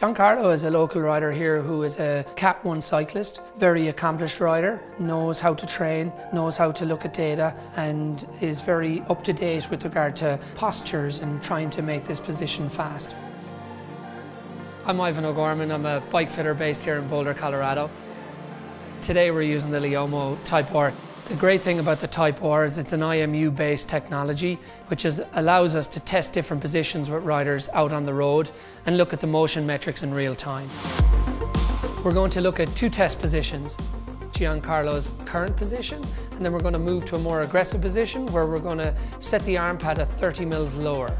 Giancarlo is a local rider here who is a Cat 1 cyclist, very accomplished rider, knows how to train, knows how to look at data, and is very up to date with regard to postures and trying to make this position fast. I'm Ivan O'Gorman, I'm a bike fitter based here in Boulder, Colorado. Today we're using the Leomo Type-R. The great thing about the Type-R is it's an IMU-based technology which allows us to test different positions with riders out on the road and look at the motion metrics in real time. We're going to look at two test positions, Giancarlo's current position, and then we're going to move to a more aggressive position where we're going to set the arm pad at 30 mils lower.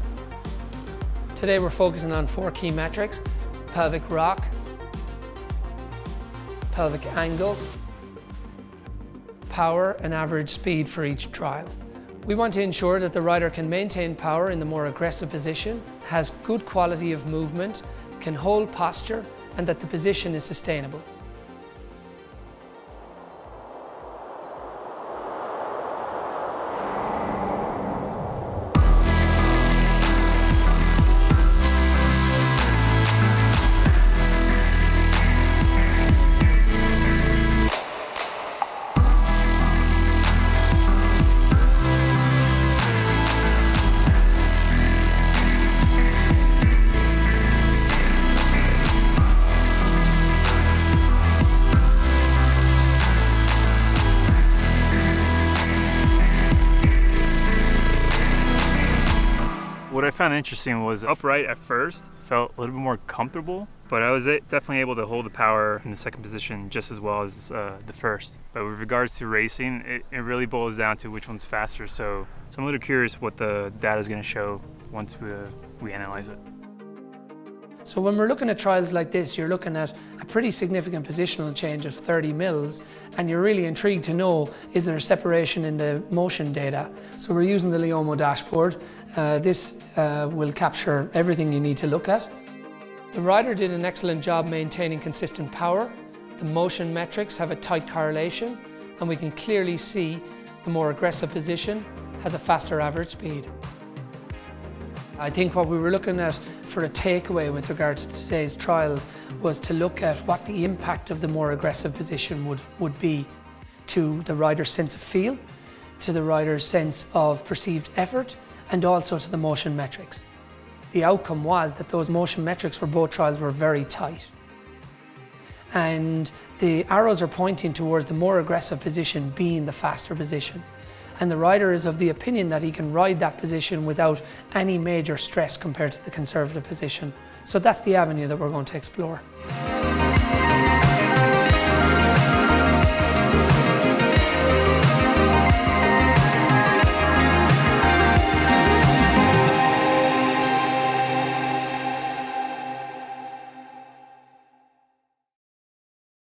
Today we're focusing on four key metrics: pelvic rock, pelvic angle, power and average speed for each trial. We want to ensure that the rider can maintain power in the more aggressive position, has good quality of movement, can hold posture, and that the position is sustainable. What I found interesting was upright at first felt a little bit more comfortable, but I was definitely able to hold the power in the second position just as well as the first. But with regards to racing, it really boils down to which one's faster, so I'm a little curious what the data is going to show once we analyze it. So when we're looking at trials like this, you're looking at a pretty significant positional change of 30 mils, and you're really intrigued to know, is there a separation in the motion data? So we're using the Leomo dashboard. This will capture everything you need to look at. The rider did an excellent job maintaining consistent power. The motion metrics have a tight correlation, and we can clearly see the more aggressive position has a faster average speed. I think what we were looking at for a takeaway with regard to today's trials was to look at what the impact of the more aggressive position would be to the rider's sense of feel, to the rider's sense of perceived effort, and also to the motion metrics. The outcome was that those motion metrics for both trials were very tight. And the arrows are pointing towards the more aggressive position being the faster position. And the rider is of the opinion that he can ride that position without any major stress compared to the conservative position. So that's the avenue that we're going to explore.